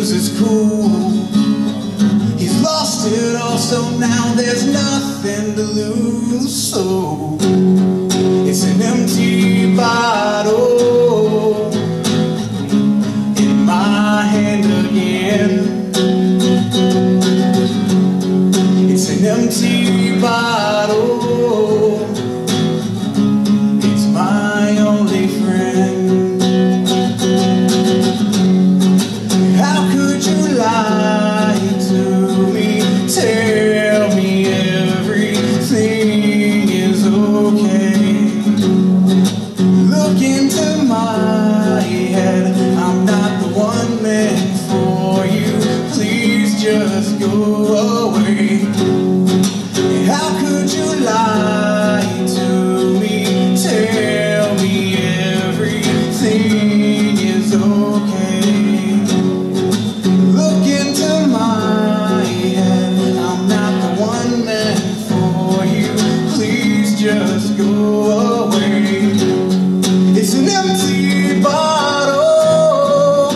lose his cool. He's lost it all, so now there's nothing to lose. So it's an empty bottle in my hand again. It's an empty bottle. It's my only friend. How could you lie to me? Tell me everything is okay. Look into my head, I'm not the one meant for you. Please just go away. How could you lie to me? Tell me everything is okay. Look into my head, I'm not the one meant for you. Please just go away. It's an empty bottle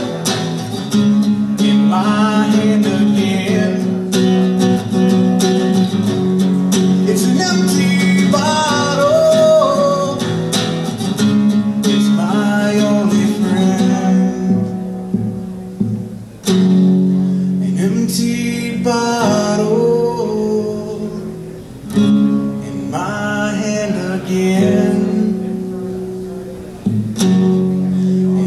in my hand again. It's an empty bottle. It's my only friend. An empty bottle in my hand again.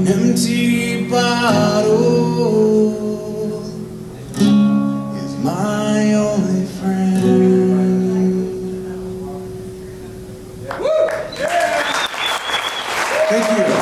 Empty bottle is my only friend. Woo! Yeah! Thank you.